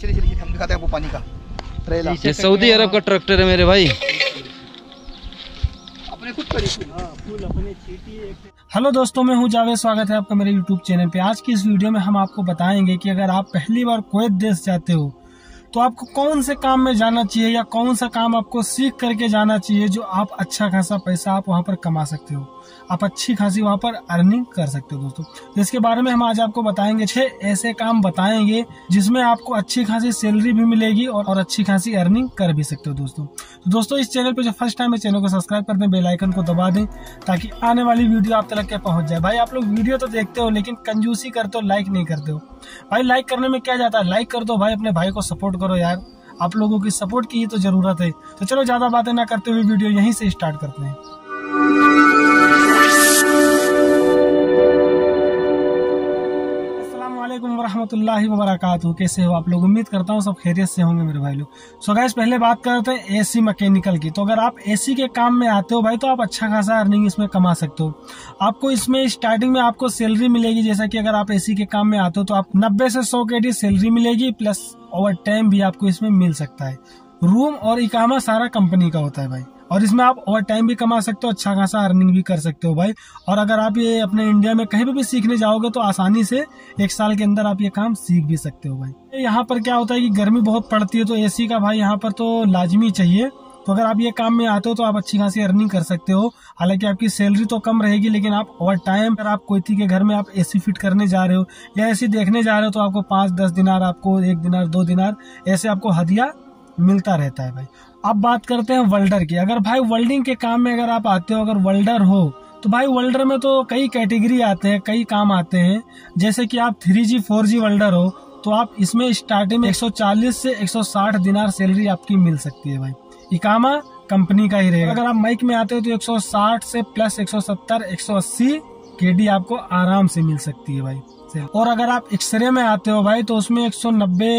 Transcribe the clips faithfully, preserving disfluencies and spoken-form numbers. चलिए चलिए हम दिखाते हैं आपको पानी का ट्रेलर। ये सऊदी अरब का ट्रैक्टर है मेरे भाई, अपने खुद करी फूल अपने चीटी। हेलो दोस्तों, मैं हूं जावेद, स्वागत है आपका मेरे यूट्यूब चैनल पे। आज की इस वीडियो में हम आपको बताएंगे कि अगर आप पहली बार कुवैत देश जाते हो तो आपको कौन से काम में जाना चाहिए या कौन सा काम आपको सीख करके जाना चाहिए जो आप अच्छा खासा पैसा आप वहाँ पर कमा सकते हो, आप अच्छी खासी वहाँ पर अर्निंग कर सकते हो दोस्तों। जिसके बारे में हम आज आपको बताएंगे, छह ऐसे काम बताएंगे जिसमें आपको अच्छी खासी सैलरी भी मिलेगी और, और अच्छी खासी अर्निंग कर भी सकते हो दोस्तों। तो दोस्तों इस चैनल पर जो फर्स्ट टाइम है चैनल को सब्सक्राइब कर दें, बेल आइकन को दबा दें ताकि आने वाली वीडियो आप तक के पहुँच जाए। भाई आप लोग वीडियो तो देखते हो लेकिन कंजूसी करते हो, लाइक नहीं करते हो। भाई लाइक करने में क्या जाता है, लाइक कर दो भाई, अपने भाई को सपोर्ट करो यार, आप लोगों की सपोर्ट की तो जरूरत है। तो चलो ज्यादा बातें ना करते हुए वीडियो यहीं से स्टार्ट करते हैं। अस्सलामुअलैकुम वरहमतुल्लाहि वबरकातुहू, कैसे हो आप लोग, उम्मीद करता हूँ सब खैरियत से होंगे मेरे भाई लोग। सो गाइस पहले बात करते हैं एसी मैकेनिकल की। तो अगर आप एसी के काम में आते हो भाई तो आप अच्छा खासा अर्निंग इसमें कमा सकते हो। आपको इसमें स्टार्टिंग में आपको सैलरी मिलेगी, जैसा कि अगर आप एसी के काम में आते हो तो आप नब्बे से सौ के डी सैलरी मिलेगी, प्लस ओवर टाइम भी आपको इसमें मिल सकता है। रूम और इकामा सारा कंपनी का होता है भाई, और इसमें आप ओवर टाइम भी कमा सकते हो, अच्छा खासा अर्निंग भी कर सकते हो भाई। और अगर आप ये अपने इंडिया में कहीं पर भी सीखने जाओगे तो आसानी से एक साल के अंदर आप ये काम सीख भी सकते हो भाई। यहाँ पर क्या होता है कि गर्मी बहुत पड़ती है तो एसी का भाई यहाँ पर तो लाजमी चाहिए। तो अगर आप ये काम में आते हो तो आप अच्छी खासी अर्निंग कर सकते हो। हालांकि आपकी सैलरी तो कम रहेगी लेकिन आप ओवर टाइम, अगर आप कोई के घर में आप एसी फिट करने जा रहे हो या एसी देखने जा रहे हो तो आपको पाँच दस दिनार, आपको एक दिनार, दो दिनार ऐसे आपको हदिया मिलता रहता है भाई। अब बात करते हैं वेल्डर की। अगर भाई वेल्डिंग के काम में अगर आप आते हो, अगर वेल्डर हो तो भाई वेल्डर में तो कई कैटेगरी आते हैं, कई काम आते हैं। जैसे कि आप three G four G welder हो तो आप इसमें स्टार्टिंग में एक सौ चालीस से एक सौ साठ दिनार सैलरी आपकी मिल सकती है भाई। इकामा कंपनी का ही रहेगा। अगर आप माइक में आते हो तो एक सौ साठ से प्लस एक सौ सत्तर एक सौ अस्सी केडी आपको आराम से मिल सकती है भाई। और अगर आप एक्सरे में आते हो भाई तो उसमें एक सौ नब्बे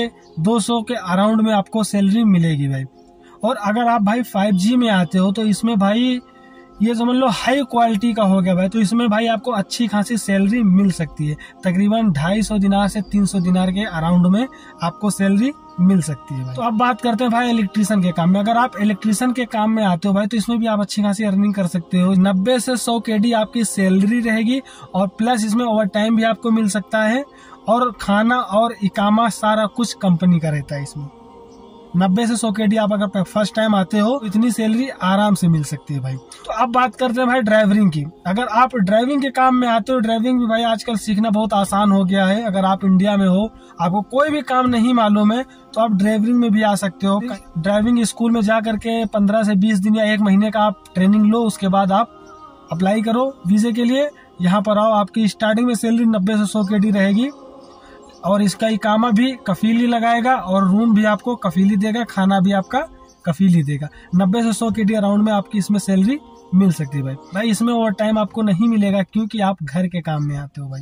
दो सौ के अराउंड में आपको सैलरी मिलेगी भाई। और अगर आप भाई फाइव जी में आते हो तो इसमें भाई ये समझ लो हाई क्वालिटी का हो गया भाई, तो इसमें भाई आपको अच्छी खासी सैलरी मिल सकती है। तकरीबन ढाई सौ दिनार से तीन सौ दिनार के अराउंड में आपको सैलरी मिल सकती है भाई। तो अब बात करते हैं भाई इलेक्ट्रीशियन के काम में। अगर आप इलेक्ट्रीशियन के काम में आते हो भाई तो इसमें भी आप अच्छी खासी अर्निंग कर सकते हो। नब्बे से सौ के डी आपकी सैलरी रहेगी और प्लस इसमें ओवर टाइम भी आपको मिल सकता है, और खाना और इकामा सारा कुछ कंपनी का रहता है। इसमें नब्बे से सौ के डी आप अगर फर्स्ट टाइम आते हो इतनी सैलरी आराम से मिल सकती है भाई। तो अब बात करते हैं भाई ड्राइवरिंग की। अगर आप ड्राइविंग के काम में आते हो, ड्राइविंग भी भाई आजकल सीखना बहुत आसान हो गया है। अगर आप इंडिया में हो, आपको कोई भी काम नहीं मालूम है तो आप ड्राइविंग में भी आ सकते हो। ड्राइविंग स्कूल में जा करके पंद्रह से बीस दिन या एक महीने का आप ट्रेनिंग लो, उसके बाद आप अप्लाई करो वीजे के लिए, यहाँ पर आओ। आपकी स्टार्टिंग में सैलरी नब्बे से सौ के डी रहेगी, और इसका इकामा भी कफीली लगाएगा और रूम भी आपको कफीली देगा, खाना भी आपका कफीली देगा। नब्बे से सौ के डी अराउंड में आपकी इसमें सैलरी मिल सकती है भाई। भाई इसमें ओवर टाइम आपको नहीं मिलेगा क्योंकि आप घर के काम में आते हो भाई।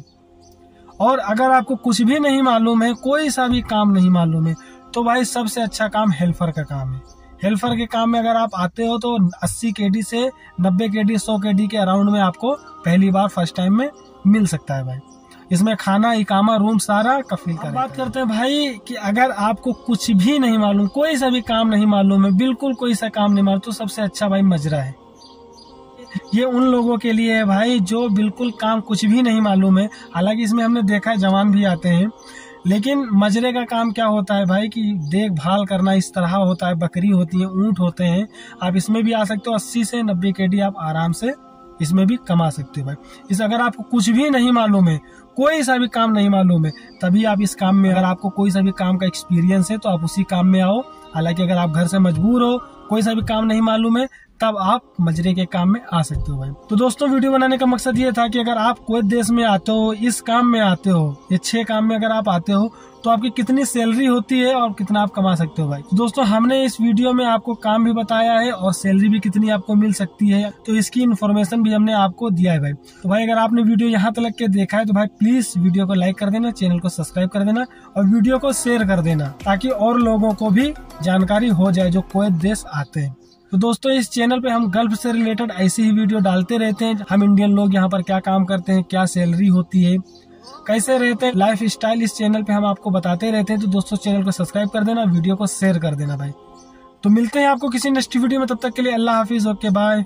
और अगर आपको कुछ भी नहीं मालूम है, कोई सा भी काम नहीं मालूम है, तो भाई सबसे अच्छा काम हेल्पर का काम है। हेल्पर के काम में अगर आप आते हो तो अस्सी के डी से नब्बे के डी सौ के डी के अराउंड में आपको पहली बार फर्स्ट टाइम में मिल सकता है भाई। इसमें खाना, इकामा, रूम सारा कफील का। बात करते हैं भाई कि अगर आपको कुछ भी नहीं मालूम, कोई सा भी काम नहीं मालूम है, बिल्कुल कोई सा काम नहीं मालूम, तो सबसे अच्छा भाई मजरा है। ये उन लोगों के लिए है भाई जो बिल्कुल काम कुछ भी नहीं मालूम है। हालांकि इसमें हमने देखा है जवान भी आते हैं, लेकिन मजरे का काम क्या होता है भाई कि देखभाल करना इस तरह होता है। बकरी होती है, ऊँट होते हैं, आप इसमें भी आ सकते हो। अस्सी से नब्बे के डी आप आराम से इसमें भी कमा सकते हो भाई। इस अगर आपको कुछ भी नहीं मालूम है, कोई सा भी काम नहीं मालूम है, तभी आप इस काम में, अगर आपको कोई सा भी काम का एक्सपीरियंस है तो आप उसी काम में आओ। हालांकि अगर आप घर से मजबूर हो, कोई सा भी काम नहीं मालूम है, तब आप मजरे के काम में आ सकते हो भाई। तो दोस्तों वीडियो बनाने का मकसद ये था कि अगर आप कोई देश में आते हो, इस काम में आते हो, ये छह काम में अगर आप आते हो तो आपकी कितनी सैलरी होती है और कितना आप कमा सकते हो भाई। तो दोस्तों हमने इस वीडियो में आपको काम भी बताया है और सैलरी भी कितनी आपको मिल सकती है, तो इसकी इन्फॉर्मेशन भी हमने आपको दिया है भाई। तो भाई अगर आपने वीडियो यहाँ तक के देखा है तो भाई प्लीज वीडियो को लाइक कर देना, चैनल को सब्सक्राइब कर देना और वीडियो को शेयर कर देना ताकि और लोगों को भी जानकारी हो जाए जो कोई देश आते हैं। तो दोस्तों इस चैनल पे हम गल्फ से रिलेटेड ऐसी ही वीडियो डालते रहते हैं। हम इंडियन लोग यहाँ पर क्या काम करते हैं, क्या सैलरी होती है, कैसे रहते हैं लाइफ स्टाइल इस चैनल पे हम आपको बताते रहते हैं। तो दोस्तों चैनल को सब्सक्राइब कर देना, वीडियो को शेयर कर देना भाई। तो मिलते हैं आपको किसी नेक्स्ट वीडियो में, तब तक के लिए अल्लाह हाफिज, ओके बाय।